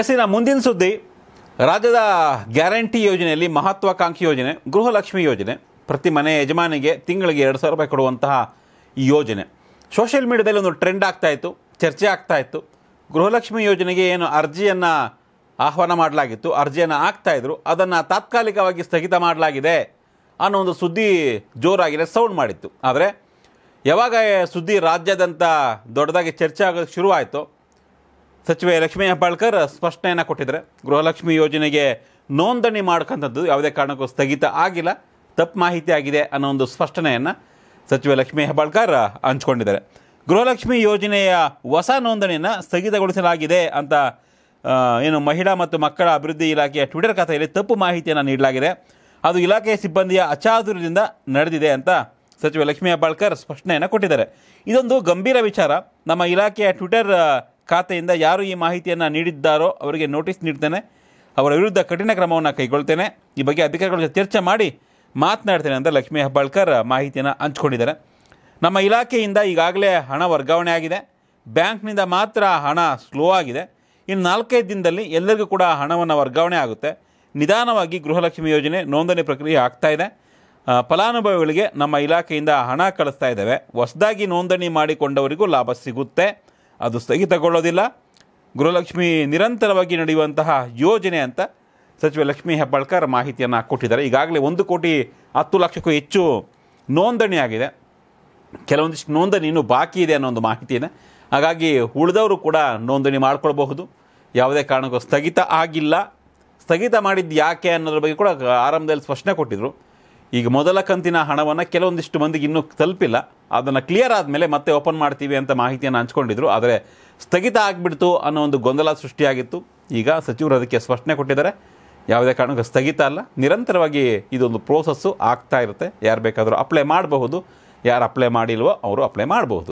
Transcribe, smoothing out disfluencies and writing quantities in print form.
S, ಇನ್ನು ಮುಂದಿನ ಸುದ್ದಿ, ರಾಜ್ಯದ ಗ್ಯಾರಂಟಿ ಯೋಜನೆಯಲ್ಲಿ ಮಹತ್ವಾಕಾಂಕ್ಷಿ ಯೋಜನೆ ಗೃಹಲಕ್ಷ್ಮಿ ಯೋಜನೆ. ಪ್ರತಿ ಮನೆ ಯಜಮಾನಿಗೆ ತಿಂಗಳಿಗೆ 2,000 ರೂಪಾಯಿ ಕೊಡುವಂತಹ ಈ ಯೋಜನೆ ಸೋಷಿಯಲ್ ಮೀಡಿಯಾದಲ್ಲಿ ಒಂದು ಟ್ರೆಂಡ್ ಆಗ್ತಾ ಇತ್ತು, ಚರ್ಚೆ ಆಗ್ತಾ ಇತ್ತು. ಗೃಹಲಕ್ಷ್ಮಿ ಯೋಜನೆಗೆ ಏನು ಅರ್ಜಿಯನ್ನು ಆಹ್ವಾನ ಮಾಡಲಾಗಿತ್ತು, ಅರ್ಜಿಯನ್ನು ಹಾಕ್ತಾಯಿದ್ರು, ಅದನ್ನು ತಾತ್ಕಾಲಿಕವಾಗಿ ಸ್ಥಗಿತ ಮಾಡಲಾಗಿದೆ ಅನ್ನೋ ಒಂದು ಸುದ್ದಿ ಜೋರಾಗಿದೆ, ಸೌಂಡ್ ಮಾಡಿತ್ತು. ಆದರೆ ಯಾವಾಗ ಸುದ್ದಿ ರಾಜ್ಯಾದ್ಯಂತ ದೊಡ್ಡದಾಗಿ ಚರ್ಚೆ ಆಗೋಕ್ಕೆ ಶುರುವಾಯಿತು, ಸಚಿವೆ ಲಕ್ಷ್ಮೀ ಹೆಬ್ಬಾಳ್ಕರ್ ಸ್ಪಷ್ಟನೆಯನ್ನು ಕೊಟ್ಟಿದ್ದಾರೆ. ಗೃಹಲಕ್ಷ್ಮಿ ಯೋಜನೆಗೆ ನೋಂದಣಿ ಮಾಡ್ಕೊಂಥದ್ದು ಯಾವುದೇ ಕಾರಣಕ್ಕೂ ಸ್ಥಗಿತ ಆಗಿಲ್ಲ, ತಪ್ಪು ಮಾಹಿತಿ ಆಗಿದೆ ಅನ್ನೋ ಒಂದು ಸ್ಪಷ್ಟನೆಯನ್ನು ಸಚಿವೆ ಲಕ್ಷ್ಮೀ ಹೆಬ್ಬಾಳ್ಕರ್ ಹಂಚ್ಕೊಂಡಿದ್ದಾರೆ. ಗೃಹಲಕ್ಷ್ಮಿ ಯೋಜನೆಯ ಹೊಸ ನೋಂದಣಿಯನ್ನು ಸ್ಥಗಿತಗೊಳಿಸಲಾಗಿದೆ ಅಂತ ಏನು ಮಹಿಳಾ ಮತ್ತು ಮಕ್ಕಳ ಅಭಿವೃದ್ಧಿ ಇಲಾಖೆಯ ಟ್ವಿಟರ್ ಖಾತೆಯಲ್ಲಿ ತಪ್ಪು ಮಾಹಿತಿಯನ್ನು ನೀಡಲಾಗಿದೆ, ಅದು ಇಲಾಖೆಯ ಸಿಬ್ಬಂದಿಯ ಅಚಾತುರ್ಯದಿಂದ ನಡೆದಿದೆ ಅಂತ ಸಚಿವೆ ಲಕ್ಷ್ಮೀ ಹೆಬ್ಬಾಳ್ಕರ್ ಸ್ಪಷ್ಟನೆಯನ್ನು ಕೊಟ್ಟಿದ್ದಾರೆ. ಇದೊಂದು ಗಂಭೀರ ವಿಚಾರ. ನಮ್ಮ ಇಲಾಖೆಯ ಟ್ವಿಟರ್ ಖಾತೆಯಿಂದ ಯಾರು ಈ ಮಾಹಿತಿಯನ್ನು ನೀಡಿದ್ದಾರೋ ಅವರಿಗೆ ನೋಟಿಸ್ ನೀಡ್ತೇನೆ, ಅವರ ವಿರುದ್ಧ ಕಠಿಣ ಕ್ರಮವನ್ನು ಕೈಗೊಳ್ತೇನೆ, ಈ ಬಗ್ಗೆ ಅಧಿಕಾರಿಗಳ ಜೊತೆ ಚರ್ಚೆ ಮಾಡಿ ಮಾತನಾಡ್ತೇನೆ ಅಂತ ಲಕ್ಷ್ಮೀ ಹೆಬ್ಬಾಳ್ಕರ್ ಮಾಹಿತಿಯನ್ನು ಹಂಚ್ಕೊಂಡಿದ್ದಾರೆ. ನಮ್ಮ ಇಲಾಖೆಯಿಂದ ಈಗಾಗಲೇ ಹಣ ವರ್ಗಾವಣೆ ಆಗಿದೆ, ಬ್ಯಾಂಕ್ನಿಂದ ಮಾತ್ರ ಹಣ ಸ್ಲೋ ಆಗಿದೆ, ಇನ್ನು 4-5 ದಿನದಲ್ಲಿ ಎಲ್ಲರಿಗೂ ಕೂಡ ಹಣವನ್ನು ವರ್ಗಾವಣೆ ಆಗುತ್ತೆ. ನಿಧಾನವಾಗಿ ಗೃಹಲಕ್ಷ್ಮಿ ಯೋಜನೆ ನೋಂದಣಿ ಪ್ರಕ್ರಿಯೆ ಆಗ್ತಾ ಇದೆ, ಫಲಾನುಭವಿಗಳಿಗೆ ನಮ್ಮ ಇಲಾಖೆಯಿಂದ ಹಣ ಕಳಿಸ್ತಾ ಇದ್ದೇವೆ, ಹೊಸದಾಗಿ ನೋಂದಣಿ ಮಾಡಿಕೊಂಡವರಿಗೂ ಲಾಭ ಸಿಗುತ್ತೆ, ಅದು ಸ್ಥಗಿತಗೊಳ್ಳೋದಿಲ್ಲ, ಗೃಹಲಕ್ಷ್ಮಿ ನಿರಂತರವಾಗಿ ನಡೆಯುವಂತಹ ಯೋಜನೆ ಅಂತ ಸಚಿವೆ ಲಕ್ಷ್ಮೀ ಹೆಬ್ಬಾಳ್ಕರ್ ಮಾಹಿತಿಯನ್ನು ಕೊಟ್ಟಿದ್ದಾರೆ. ಈಗಾಗಲೇ 1,10,00,000ಕ್ಕೂ ಹೆಚ್ಚು ನೋಂದಣಿ ಆಗಿದೆ, ಕೆಲವೊಂದಿಷ್ಟು ನೋಂದಣಿ ಇನ್ನೂ ಬಾಕಿ ಇದೆ ಅನ್ನೋ ಒಂದು ಮಾಹಿತಿ ಇದೆ. ಹಾಗಾಗಿ ಉಳಿದವರು ಕೂಡ ನೋಂದಣಿ ಮಾಡಿಕೊಳ್ಬಹುದು, ಯಾವುದೇ ಕಾರಣಕ್ಕೂ ಸ್ಥಗಿತ ಆಗಿಲ್ಲ. ಸ್ಥಗಿತ ಮಾಡಿದ್ದು ಯಾಕೆ ಅನ್ನೋದ್ರ ಬಗ್ಗೆ ಕೂಡ ಆರಂಭದಲ್ಲಿ ಸ್ಪಷ್ಟನೆ ಕೊಟ್ಟಿದ್ದರು. ಈಗ ಮೊದಲ ಕಂತಿನ ಹಣವನ್ನು ಕೆಲವೊಂದಿಷ್ಟು ಮಂದಿಗೆ ಇನ್ನೂ ತಲುಪಿಲ್ಲ, ಅದನ್ನು ಕ್ಲಿಯರ್ ಆದಮೇಲೆ ಮತ್ತೆ ಓಪನ್ ಮಾಡ್ತೀವಿ ಅಂತ ಮಾಹಿತಿಯನ್ನು ಹಂಚ್ಕೊಂಡಿದ್ರು. ಆದರೆ ಸ್ಥಗಿತ ಆಗಿಬಿಡ್ತು ಅನ್ನೋ ಒಂದು ಗೊಂದಲ ಸೃಷ್ಟಿಯಾಗಿತ್ತು. ಈಗ ಸಚಿವರು ಅದಕ್ಕೆ ಸ್ಪಷ್ಟನೆ ಕೊಟ್ಟಿದ್ದಾರೆ, ಯಾವುದೇ ಕಾರಣಕ್ಕೂ ಸ್ಥಗಿತ ಅಲ್ಲ, ನಿರಂತರವಾಗಿ ಇದೊಂದು ಪ್ರೋಸೆಸ್ಸು ಆಗ್ತಾ ಇರುತ್ತೆ. ಯಾರು ಬೇಕಾದರೂ ಅಪ್ಲೈ ಮಾಡಬಹುದು, ಯಾರು ಅಪ್ಲೈ ಮಾಡಿಲ್ವೋ ಅವರು ಅಪ್ಲೈ ಮಾಡಬಹುದು.